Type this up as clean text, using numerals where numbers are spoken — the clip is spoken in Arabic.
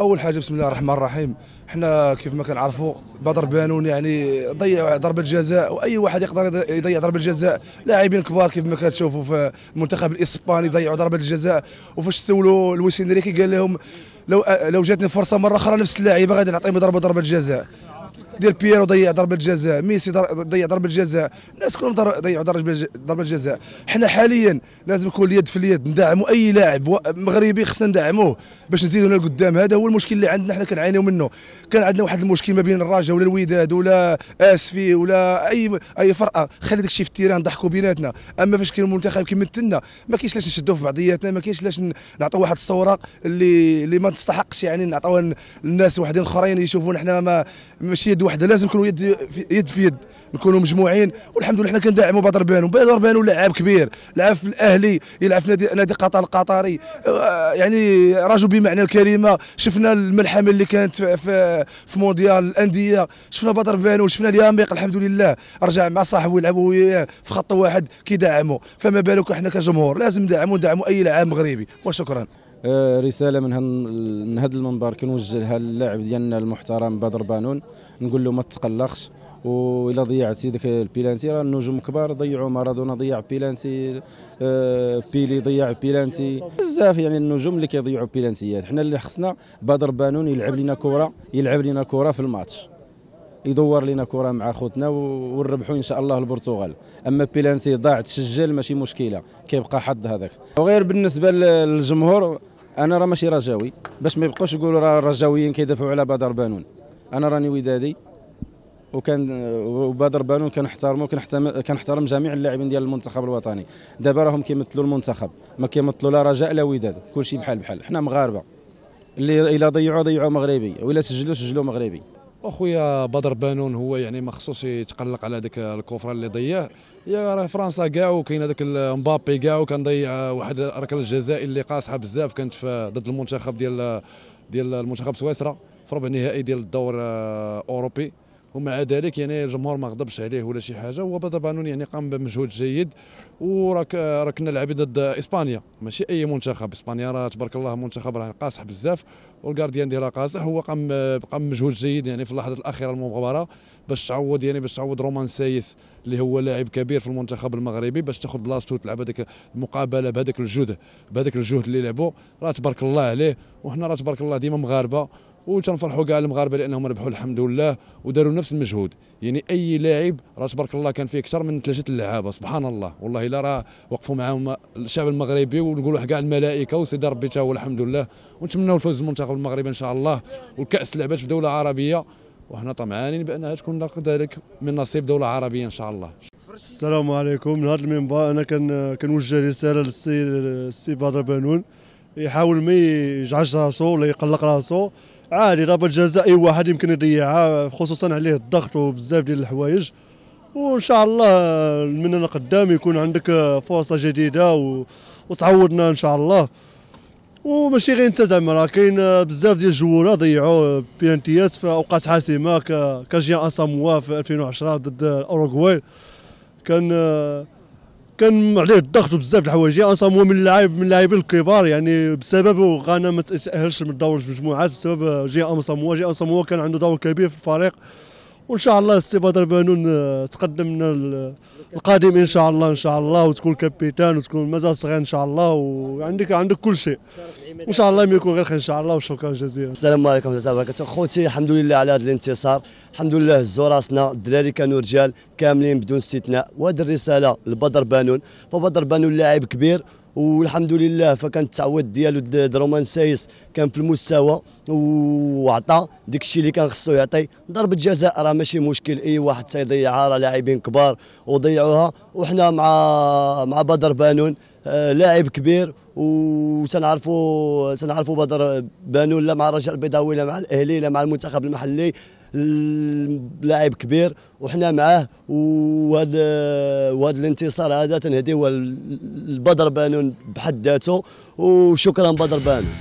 اول حاجه بسم الله الرحمن الرحيم، حنا كيف ما كنعرفوا بدر بانون يعني ضيع ضربه جزاء، واي واحد يقدر يضيع ضربه جزاء. لاعبين كبار كيف ما كتشوفوا في المنتخب الاسباني ضيعوا ضربه الجزاء، وفاش سولوا لويس إنريكي قال لهم لو جاتني فرصه مره اخرى نفس اللاعيبه غادي نعطيهم ضربه جزاء. ديال بييرو ضيع ضربه جزاء، ميسي ضيع ضربه جزاء، الناس كلهم ضيعوا ضربه جزاء. حنا حاليا لازم يكون اليد في اليد، ندعموا اي لاعب مغربي خصنا ندعموه باش نزيدوا لقدام. هذا هو المشكل اللي عندنا، حنا كنعانيو منه. كان عندنا واحد المشكل ما بين الرجاء ولا الوداد ولا اسفي ولا اي فرقه، خلي داكشي في التيران ضحكوا بيناتنا. اما فاش كاين المنتخب كيمثلنا ما كاينش لاش نشدوا في بعضياتنا، ما كاينش لاش نعطيو واحد الصوره اللي ما تستحقش، يعني نعطيوها للناس واحدين اخرين يشوفونا حنا ماشي يد واحده. لازم نكونوا يد في يد، نكونوا مجموعين. والحمد لله حنا كندعموا بدر بانون. بدر بانون لاعب كبير، لعب في الاهلي، يلعب في نادي قطر القطري، يعني رجل بمعنى الكلمه. شفنا الملحمه اللي كانت في مونديال الانديه، شفنا بدر بانون، شفنا الياميق الحمد لله رجع مع صاحبه يلعبوا وياه في خط واحد كيدعموا. فما بالك حنا كجمهور لازم ندعموا اي لاعب مغربي. وشكرا. رساله من هذا المنبر كنوجهها للاعب ديالنا المحترم بدر بانون، نقول له ما تقلقش، والا ضيعتي ديك البيلانتي راه النجوم كبار ضيعوا. مارادونا ضيع بيلانتي، بيلي ضيع بيلانتي، بزاف يعني النجوم اللي كيضيعوا بيلانتيات. حنا اللي خصنا بدر بانون يلعب لنا كره في الماتش، يدور لنا كره مع خوتنا ونربحوا ان شاء الله البرتغال. اما بيلانتي ضاع تسجل ماشي مشكله، كيبقى حظ هذاك. وغير بالنسبه للجمهور، انا راه ماشي رجاوي باش ما يبقوش يقولوا راه الرجاويين كيدافعوا على بدر بانون. انا راني ودادي، وبدر بانون كنحترم جميع اللاعبين ديال المنتخب الوطني. دابا راهم كيمثلوا المنتخب، ما كيمثلوا لا رجاء لا وداد، كلشي بحال بحال. حنا مغاربه اللي الا ضيعوا مغربي، والا سجلوا مغربي. اخويا بدر بانون هو يعني ما خصوش يتقلق على ديك الكفره اللي ضيع، يا راه فرنسا كاع وكاين هذاك مبابي كاع، وكان ضيع واحد ركله الجزائي اللي قاصحه بزاف، كانت ضد المنتخب ديال المنتخب سويسرا في ربع النهائي ديال الدور الاوروبي. ومع ذلك يعني الجمهور ما غضبش عليه ولا شي حاجه. هو بدر بانون يعني قام بمجهود جيد، وراه كنا لاعبين ضد اسبانيا ماشي اي منتخب. اسبانيا راه تبارك الله منتخب راه قاصح بزاف، والكارديان ديالها قاصح. هو قام مجهود جيد يعني في اللحظه الاخيره المباراة باش تعوض رومان سايس اللي هو لاعب كبير في المنتخب المغربي، باش تاخذ بلاصته وتلعب هذيك المقابله بهذاك الجهد اللي لعبوا. راه تبارك الله عليه، وحنا راه تبارك الله ديما مغاربه وتنفرحوا كاع المغاربه لانهم ربحوا الحمد لله وداروا نفس المجهود. يعني اي لاعب راه تبارك الله كان فيه اكثر من 3 اللعابه، سبحان الله والله الا راه وقفوا معاهم الشعب المغربي، ونقولوا كاع الملائكه وسيدي ربي تا هو الحمد لله. ونتمنوا الفوز المنتخب المغربي ان شاء الله، والكاس لعبات في دوله عربيه، وحنا طمعانين بانها تكون كذلك من نصيب دوله عربيه ان شاء الله. السلام عليكم. من هذا المنبر انا كنوجه رساله للسي بدر بانون، يحاول ما يجعش راسو ولا يقلق راسو. عادي ضربة جزاء أي واحد يمكن يضيعها، خصوصا عليه الضغط وبزاف ديال الحوايج. وإن شاء الله من هنا قدام يكون عندك فرصة جديدة وتعوضنا إن شاء الله. وماشي غير أنت زعما، راه كاين بزاف ديال الجوالة ضيعوا بيانتيات في أوقات حاسمة، كجيان أساموا في 2010 ضد الأوروغواي كان عليه الضغط وبزاف د الحوايج. أساموا من اللاعبين الكبار، يعني بسببه غانا ما تأهلش من دور المجموعات بسبب جي أساموا كان عنده دور كبير في الفريق. وان شاء الله السي بدر بانون تقدم لنا القادم ان شاء الله وتكون كابيتان وتكون مازال صغير ان شاء الله، وعندك كل شيء ان شاء الله. ما يكون غير خير ان شاء الله، وشكرا جزيلا. السلام عليكم ورحمه الله وبركاته. خوتي الحمد لله على هذا الانتصار، الحمد لله هزوا راسنا، الدراري كانوا رجال كاملين بدون استثناء. وهذه الرساله لبدر بانون، فبدر بانون لاعب كبير والحمد لله، فكان التعويض ديالو ضد رومان سايس كان في المستوى وعطى داك الشيء اللي كان خصو يعطي. ضربه جزاء راه ماشي مشكل، اي واحد تيضيعها، راه لاعبين كبار وضيعوها. وحنا مع بدر بانون لاعب كبير، وتنعرفوا بدر بانون لا مع الرجاء البيضاوي لا مع الاهلي لا مع المنتخب المحلي، لاعب كبير وحنا معاه. وهذا الانتصار هذا تنهديوه لبدر بانون بحد ذاته، وشكرا بدر بانون.